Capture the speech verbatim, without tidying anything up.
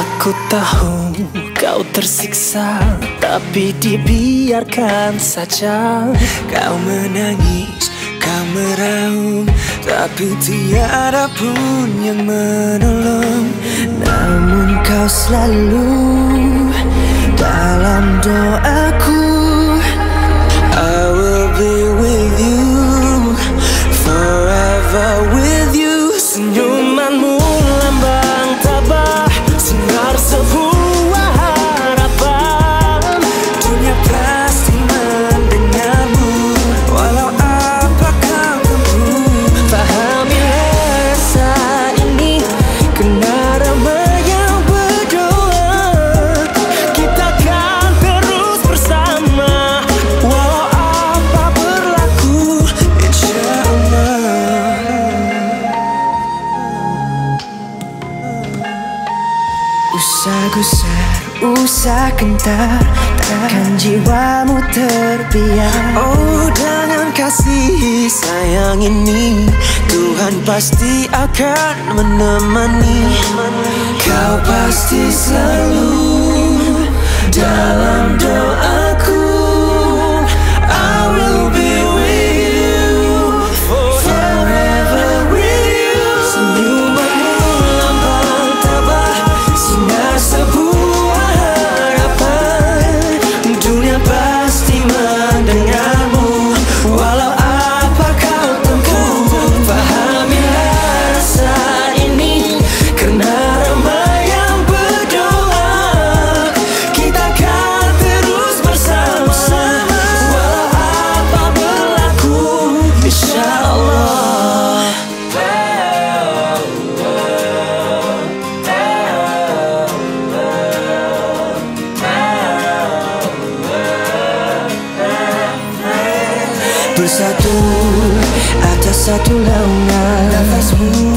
Aku tahu kau tersiksa, tapi dibiarkan saja. Kau menangis, kau meraung, tapi tiada pun yang menolong. Namun kau selalu dalam doaku. I will be with you, forever with you. Senyumanmu lambang tabah, sinar sebuah harapan. Dunia pasti mendengarmu, walau apa kau mampu. Pahamilah saat ini, kena ramai yang berdoa. Kita kan terus bersama, walau apa berlaku, insya Allah. Usah gusar, usah kentar, takkan jiwamu terbiar. Oh, dengan kasih sayang ini, Tuhan pasti akan menemani. Kau pasti selalu dalam doaku. I will be with you, forever with you. Senyumanmu lambang tabah, sinar sebuah harapan. Dunia pasti mendengarmu, walau apa kau tempuh. Pahamilah rasa ini, karena ramai yang berdoa. Kita kan terus bersama, walau apa berlaku, insya Allah. Bersatu atas satu naungan nafasmu.